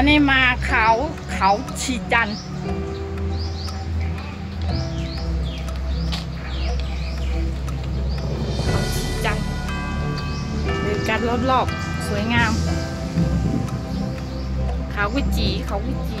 อันนี้มาเขาชีจันเดินกันรอบๆสวยงามเขาวิจิเขาวิจิ